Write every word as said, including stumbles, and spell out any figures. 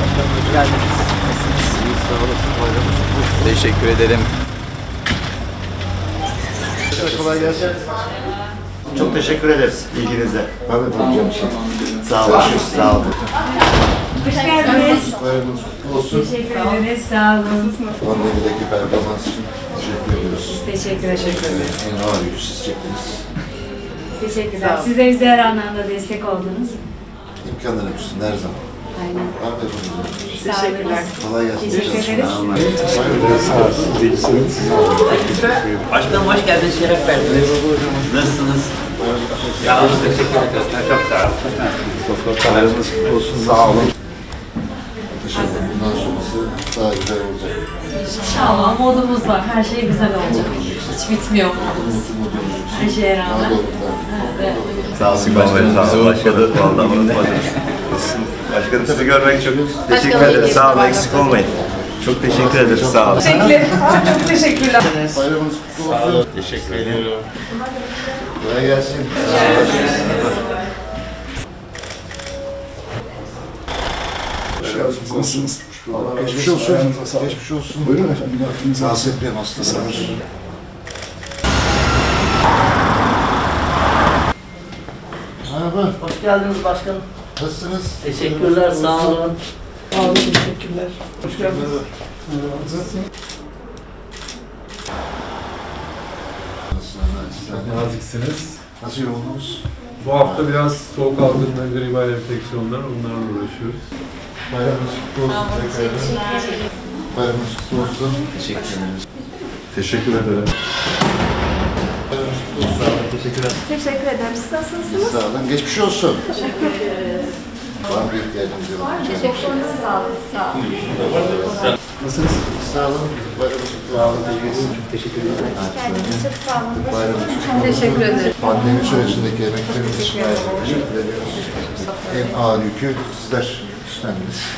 Hoş geldiniz. Nasılsınız? İyi, sağ olasın. Bayramınız. Teşekkür ederim. Kolay gelsin. Çok teşekkür ederiz ilginize. Mehmet hocam için. Sağ olun. Sağ olun. Hoş geldiniz. Bayramınız olsun. Teşekkür ederiz. Sağ olun. Nasılsınız? Pandemideki performans için teşekkür ediyoruz. Teşekkür ederiz. En ağır yükü siz çektiniz. Teşekkürler. Siz de bize her anlamda destek oldunuz. İmkanlarım üstünde her zaman. Aynen. Teşekkürler. Kolay gelsin. Teşekkür ederiz. Sağ olun. İyisiniz. Başkanım hoş geldiniz. Şeref verdiniz. Nasılsınız? Sağ olun. Teşekkür ederiz. Çok sağ olun. Doktorlarımız olsun. Sağ olun. Teşekkür ederim. Bundan sonrası daha güzel olacak. İnşallah modumuz var. Her şey güzel olacak. Hiç bitmiyor modumuz. Her şeye rağmen. Sağ olun başkanım. Sağ olun başkanım. Vallahi unutmadınız. Başkanım sizi görmek çok teşekkür ederim. Sağ olun, eksik olmayın. Çok teşekkür ederim. Sağ olun. Teşekkürler. Çok teşekkürler. Bayramınız kutlu olsun. Teşekkür ederim. Kolay gelsin. Hoş geldiniz. Nasılsınız? Geçmiş olsun. Geçmiş olsun. Buyurun efendim. Rahatsız etmeyin hasta. Sağ olun. Merhaba. Hoş geldiniz başkanım. Nasılsınız? Teşekkürler, sağ olun. Sağ olun, teşekkürler. Hoş geldiniz. Nasılsınız? Naziksiniz. Nasıl yoruldunuz? Bu hafta biraz soğuk algınlığından göre imal enfeksiyonlar, onlarla uğraşıyoruz. Bayramınız kutlu olsun. Bayramınız kutlu olsun. Teşekkür ederiz. Teşekkür ederim. Teşekkür ederim. Teşekkür ederim. Siz nasılsınız? Sağ olun. Geçmiş olsun. Teşekkür ederiz. Var mı ihtiyacınız yok? Var mı? Teşekkür ederim. Sağ olun. Sağ olun. Nasılsınız? Sağ olun. Sağ olun. Teşekkür ederim. Hoş geldiniz. Çok sağ olun. Teşekkür ederim. Pandemi sürecindeki emeklerimiz için teşekkür ediyoruz. En ağır yükü sizler üstlendiniz.